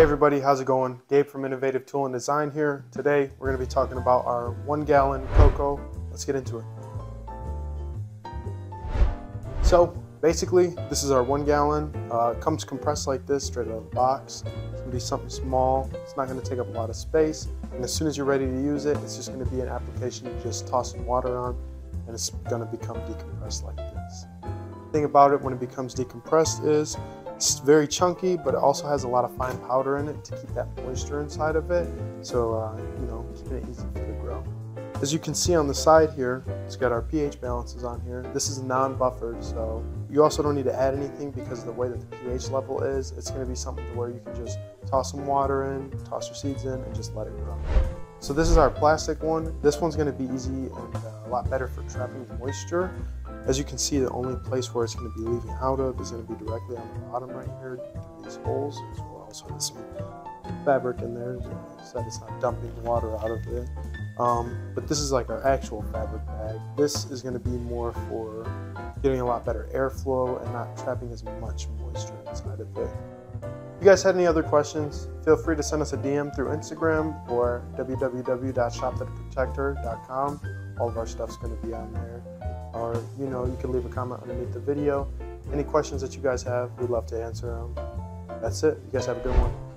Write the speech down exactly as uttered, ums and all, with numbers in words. Hey everybody, how's it going? Gabe from Innovative Tool and Design here. Today we're going to be talking about our one gallon Coco. Let's get into it. So basically this is our one gallon. Uh, it comes compressed like this straight out of the box. It's going to be something small. It's not going to take up a lot of space. And as soon as you're ready to use it, it's just going to be an application you just toss some water on and it's going to become decompressed like this. The thing about it when it becomes decompressed is it's very chunky, but it also has a lot of fine powder in it to keep that moisture inside of it. So, uh, you know, keeping it easy for it to grow. As you can see on the side here, it's got our pH balances on here. This is non-buffered, so you also don't need to add anything because of the way that the pH level is. It's going to be something to where you can just toss some water in, toss your seeds in, and just let it grow. So this is our plastic one. This one's going to be easy and uh, a lot better for trapping the moisture. As you can see, the only place where it's going to be leaving out of is going to be directly on the bottom right here, these holes, as well as with some fabric in there, so that it's not dumping water out of it. Um, but this is like our actual fabric bag. This is going to be more for getting a lot better airflow and not trapping as much moisture inside of it. If you guys had any other questions, feel free to send us a D M through Instagram or w w w dot shop the protector dot com. All of our stuff's going to be on there. Or, you know, you can leave a comment underneath the video. Any questions that you guys have, we'd love to answer them. That's it. You guys have a good one.